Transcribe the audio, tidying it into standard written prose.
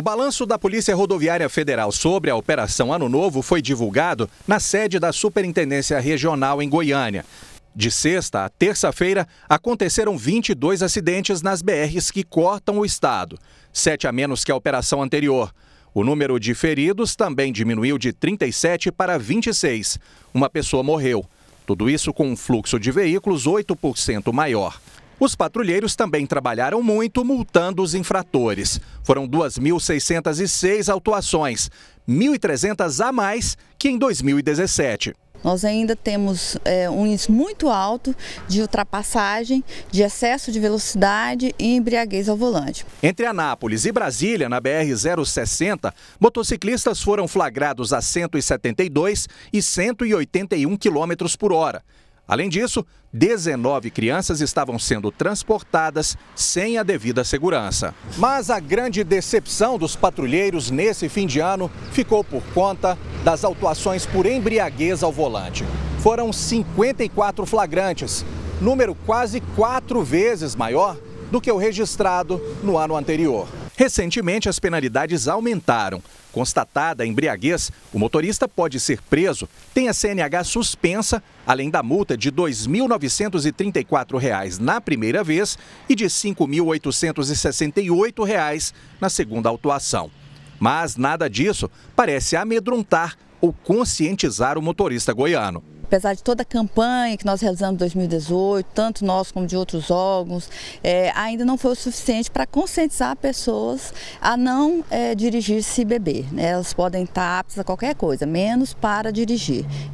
O balanço da Polícia Rodoviária Federal sobre a Operação Ano Novo foi divulgado na sede da Superintendência Regional em Goiânia. De sexta a terça-feira, aconteceram 22 acidentes nas BRs que cortam o estado, 7 a menos que a operação anterior. O número de feridos também diminuiu de 37 para 26. Uma pessoa morreu. Tudo isso com um fluxo de veículos 8% maior. Os patrulheiros também trabalharam muito multando os infratores. Foram 2.606 autuações, 1.300 a mais que em 2017. Nós ainda temos um índice muito alto de ultrapassagem, de excesso de velocidade e embriaguez ao volante. Entre Anápolis e Brasília, na BR-060, motociclistas foram flagrados a 172 e 181 km/h. Além disso, 19 crianças estavam sendo transportadas sem a devida segurança. Mas a grande decepção dos patrulheiros nesse fim de ano ficou por conta das autuações por embriaguez ao volante. Foram 54 flagrantes, número quase 4 vezes maior do que o registrado no ano anterior. Recentemente, as penalidades aumentaram. Constatada a embriaguez, o motorista pode ser preso, tem a CNH suspensa, além da multa de R$ 2.934 na primeira vez e de R$ 5.868 na segunda autuação. Mas nada disso parece amedrontar ou conscientizar o motorista goiano. Apesar de toda a campanha que nós realizamos em 2018, tanto nós como de outros órgãos, ainda não foi o suficiente para conscientizar pessoas a não dirigir se beber. Elas podem estar aptas a qualquer coisa, menos para dirigir.